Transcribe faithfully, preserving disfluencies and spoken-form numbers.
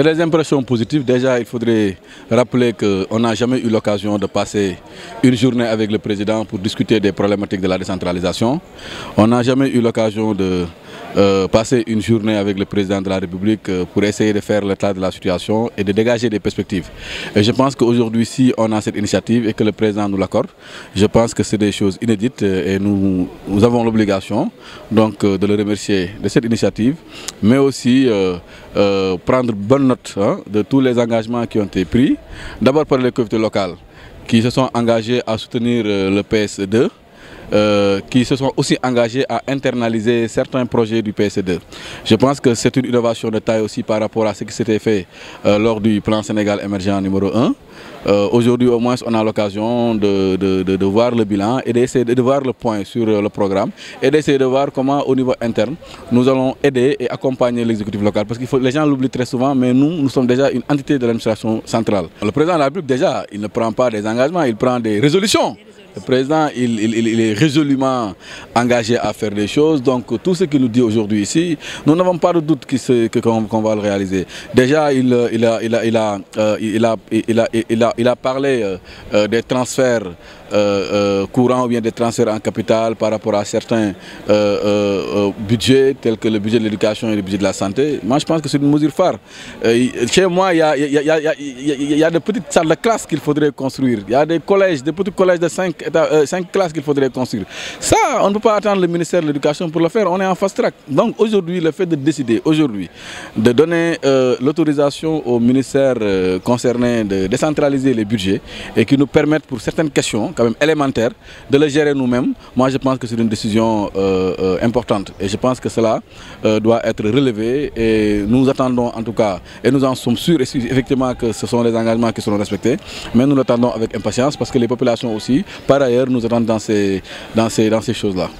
C'est les impressions positives. Déjà, il faudrait rappeler qu'on n'a jamais eu l'occasion de passer une journée avec le président pour discuter des problématiques de la décentralisation. On n'a jamais eu l'occasion de euh, passer une journée avec le président de la République pour essayer de faire l'état de la situation et de dégager des perspectives. Et je pense qu'aujourd'hui, si on a cette initiative et que le président nous l'accorde, je pense que c'est des choses inédites et nous, nous avons l'obligation donc de le remercier de cette initiative, mais aussi euh, euh, prendre bonne note hein, de tous les engagements qui ont été pris, d'abord par les collectivités locales qui se sont engagées à soutenir euh, le P S E deux, euh, qui se sont aussi engagées à internaliser certains projets du P S E deux. Je pense que c'est une innovation de taille aussi par rapport à ce qui s'était fait euh, lors du plan Sénégal émergent numéro un. Euh, Aujourd'hui au moins on a l'occasion de, de, de, de voir le bilan et d'essayer de, de voir le point sur le programme et d'essayer de voir comment au niveau interne nous allons aider et accompagner l'exécutif local, parce que les gens l'oublient très souvent, mais nous, nous sommes déjà une entité de l'administration centrale. Le président de la République, déjà, il ne prend pas des engagements, il prend des résolutions. Le président, il, il, il est résolument engagé à faire des choses. Donc tout ce qu'il nous dit aujourd'hui ici, nous n'avons pas de doute qu'on qu'on va le réaliser. Déjà, il a parlé euh, des transferts euh, euh, courants ou bien des transferts en capital par rapport à certains euh, euh, budgets, tels que le budget de l'éducation et le budget de la santé. Moi, je pense que c'est une mesure phare. Euh, chez moi, il y a, y, a, y, a, y, a, y a des petites salles de classe qu'il faudrait construire. Il y a des collèges, des petits collèges de cinq cinq classes qu'il faudrait construire. Ça, on ne peut pas attendre le ministère de l'Éducation pour le faire, on est en fast track. Donc aujourd'hui, le fait de décider, aujourd'hui, de donner euh, l'autorisation au ministère euh, concerné de décentraliser les budgets et qui nous permettent pour certaines questions, quand même élémentaires, de les gérer nous-mêmes, moi je pense que c'est une décision euh, euh, importante et je pense que cela euh, doit être relevé et nous attendons en tout cas, et nous en sommes sûrs effectivement que ce sont les engagements qui seront respectés, mais nous l'attendons avec impatience parce que les populations aussi, par ailleurs, nous attendons dans ces, dans ces, dans ces choses-là.